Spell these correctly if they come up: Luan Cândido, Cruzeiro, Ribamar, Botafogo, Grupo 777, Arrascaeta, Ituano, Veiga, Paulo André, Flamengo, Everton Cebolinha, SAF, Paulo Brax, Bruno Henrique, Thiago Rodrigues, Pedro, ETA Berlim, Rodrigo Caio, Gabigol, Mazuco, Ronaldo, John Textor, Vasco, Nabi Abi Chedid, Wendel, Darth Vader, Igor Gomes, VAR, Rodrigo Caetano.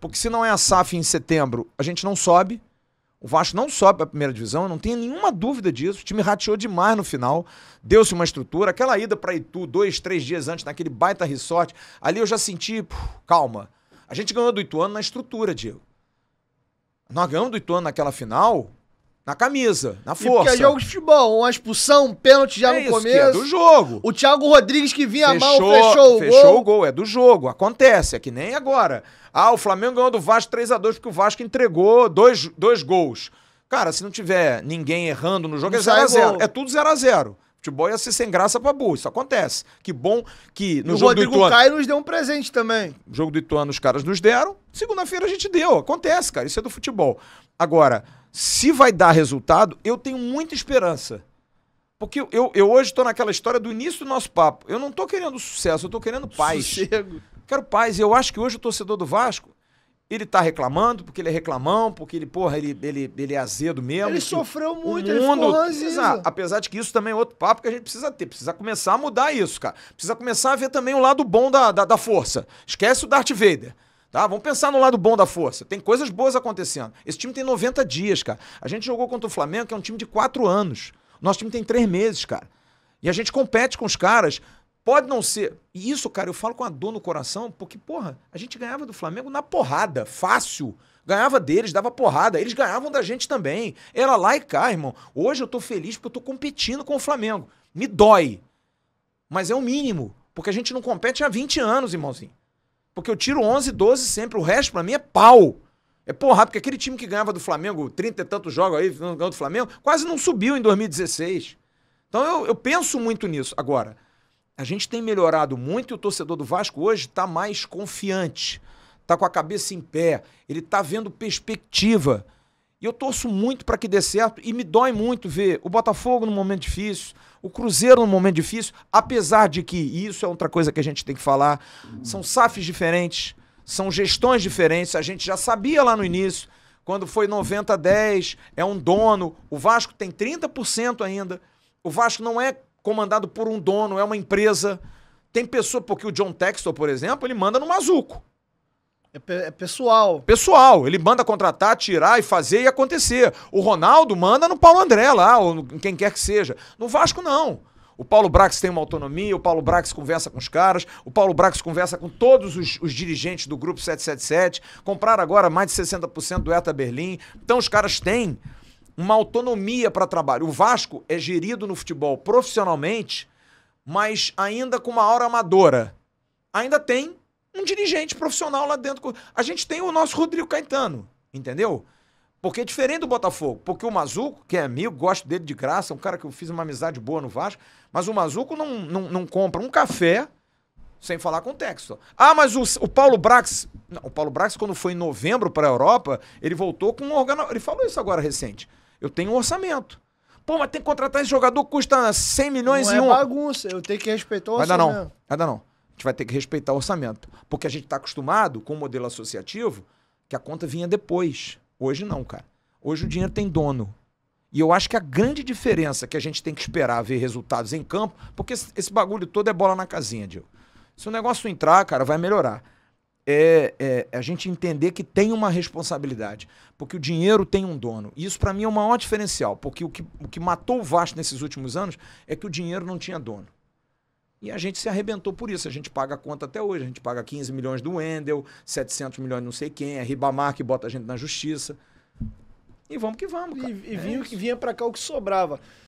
Porque se não é a SAF em setembro, a gente não sobe. O Vasco não sobe para a primeira divisão, eu não tenho nenhuma dúvida disso. O time rateou demais no final, deu-se uma estrutura. Aquela ida para Itu, 2, 3 dias antes, naquele baita resort, ali eu já senti, calma. A gente ganhou do Ituano na estrutura, Diego. Nós ganhamos do Ituano naquela final, na camisa, na força. E porque é jogo de futebol, uma expulsão, um pênalti já no começo. É do jogo. O Thiago Rodrigues que vinha mal, fechou o gol. Fechou o gol, é do jogo, acontece, é que nem agora. Ah, o Flamengo ganhou do Vasco 3-2 porque o Vasco entregou dois gols. Cara, se não tiver ninguém errando no jogo, é 0-0. É tudo 0-0. Futebol ia ser sem graça pra burro, isso acontece. Que bom que no jogo do Ituano... O Rodrigo Caio nos deu um presente também. No jogo do Ituano os caras nos deram, segunda-feira a gente deu, acontece, cara, isso é do futebol. Agora, se vai dar resultado, eu tenho muita esperança. Porque eu hoje tô naquela história do início do nosso papo, eu não tô querendo sucesso, eu tô querendo paz. Sossego. Quero paz, e eu acho que hoje o torcedor do Vasco, ele tá reclamando, porque ele é reclamão, porque ele, porra, ele é azedo mesmo. Ele sofreu muito, ele ficou ranzinho. Apesar de que isso também é outro papo que a gente precisa ter. Precisa começar a mudar isso, cara. Precisa começar a ver também o lado bom da força. Esquece o Darth Vader, tá? Vamos pensar no lado bom da força. Tem coisas boas acontecendo. Esse time tem 90 dias, cara. A gente jogou contra o Flamengo, que é um time de 4 anos. Nosso time tem 3 meses, cara. E a gente compete com os caras... Pode não ser. E isso, cara, eu falo com a dor no coração, porque, porra, a gente ganhava do Flamengo na porrada, fácil. Ganhava deles, dava porrada. Eles ganhavam da gente também. Era lá e cá, irmão. Hoje eu tô feliz porque eu tô competindo com o Flamengo. Me dói. Mas é o mínimo, porque a gente não compete há 20 anos, irmãozinho. Porque eu tiro 11, 12 sempre. O resto, pra mim, é pau. É porrada, porque aquele time que ganhava do Flamengo, 30 e tantos jogos aí, ganhou do Flamengo, quase não subiu em 2016. Então eu penso muito nisso. Agora... A gente tem melhorado muito e o torcedor do Vasco hoje está mais confiante, está com a cabeça em pé, ele está vendo perspectiva. E eu torço muito para que dê certo e me dói muito ver o Botafogo num momento difícil, o Cruzeiro num momento difícil, apesar de que, e isso é outra coisa que a gente tem que falar, são SAFs diferentes, são gestões diferentes, a gente já sabia lá no início, quando foi 90-10, é um dono, o Vasco tem 30% ainda, o Vasco não é comandado por um dono, é uma empresa. Tem pessoa, porque o John Textor, por exemplo, ele manda no Mazuco. É pessoal. Pessoal. Ele manda contratar, tirar e fazer e acontecer. O Ronaldo manda no Paulo André lá, ou quem quer que seja. No Vasco, não. O Paulo Brax tem uma autonomia, o Paulo Brax conversa com os caras, o Paulo Brax conversa com todos os dirigentes do Grupo 777, compraram agora mais de 60% do ETA Berlim. Então os caras têm... uma autonomia para trabalho. O Vasco é gerido no futebol profissionalmente, mas ainda com uma aura amadora. Ainda tem um dirigente profissional lá dentro. A gente tem o nosso Rodrigo Caetano, entendeu? Porque é diferente do Botafogo. Porque o Mazuco, que é amigo, gosto dele de graça, é um cara que eu fiz uma amizade boa no Vasco, mas o Mazuco não compra um café sem falar com o Textor. Ah, mas o Paulo Brax... Não, o Paulo Brax, quando foi em novembro para a Europa, ele voltou com um organograma. Ele falou isso agora recente. Eu tenho um orçamento. Pô, mas tem que contratar esse jogador que custa 100 milhões não e é um. Não é bagunça, eu tenho que respeitar o orçamento. Vai dar não. A gente vai ter que respeitar o orçamento. Porque a gente tá acostumado com o modelo associativo que a conta vinha depois. Hoje não, cara. Hoje o dinheiro tem dono. E eu acho que a grande diferença que a gente tem que esperar ver resultados em campo, porque esse bagulho todo é bola na casinha, Diego. Se o negócio entrar, cara, vai melhorar. É a gente entender que tem uma responsabilidade, porque o dinheiro tem um dono. E isso para mim é o maior diferencial, porque o que matou o Vasco nesses últimos anos é que o dinheiro não tinha dono. E a gente se arrebentou por isso, a gente paga a conta até hoje, a gente paga 15 milhões do Wendel, 700 milhões de não sei quem, é Ribamar que bota a gente na justiça. E vamos que vamos, cara. E vinha para cá o que sobrava.